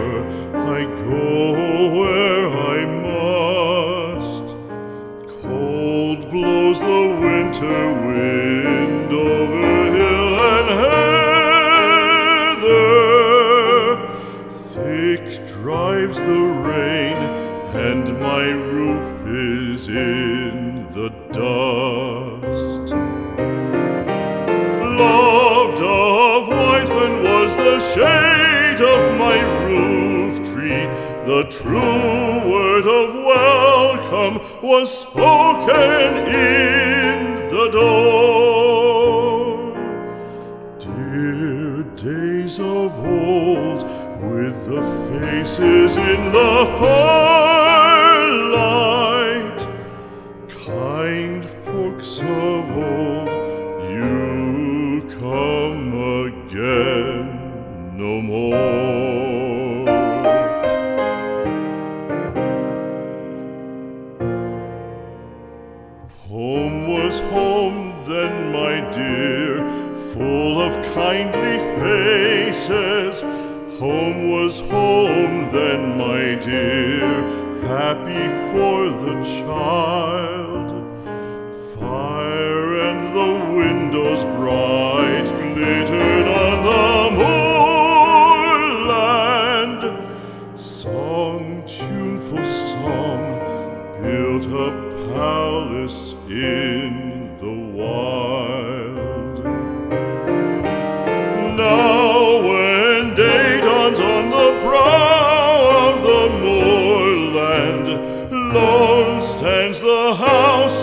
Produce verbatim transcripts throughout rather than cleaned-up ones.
ever, I go where I must. Cold blows the winter wind over hill and heather, thick drives the rain, and my roof is in the dust. Loved of Wiseman was the shade of my roof tree, the true word of welcome was spoken in the door. Dear days of old, with the faces in the firelight, kind folks of old, you come again no more. Home was home then, my dear, full of kindly faces. Home was home then, my dear, happy for the child. Fire and the windows bright glittered on the moorland. Song, tuneful song, built up palace in the wild. Now when day dawns on the brow of the moorland, lone stands the house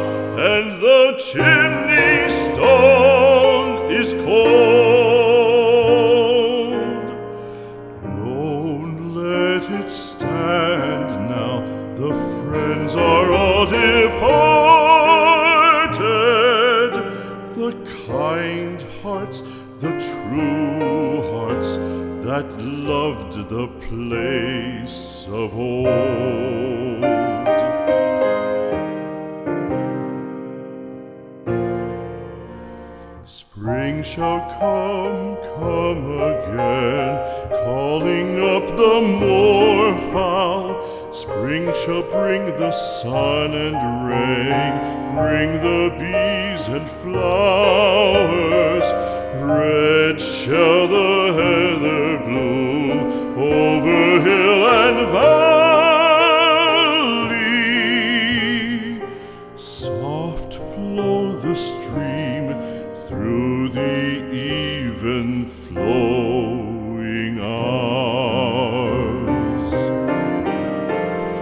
and the chimney stone is cold. Lone let it stand now, the friends are all departed, the kind hearts, the true hearts that loved the place of old. Spring shall come, come again, calling up the moorfowl. Spring shall bring the sun and rain, bring the bees and flowers. Red shall the heather bloom over hill and valley. Soft flow the stream through the even flowing hours.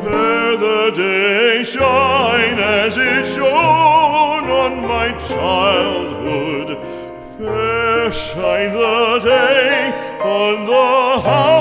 Fair the day shine as it shone on my childhood. Fair shine the day on the house.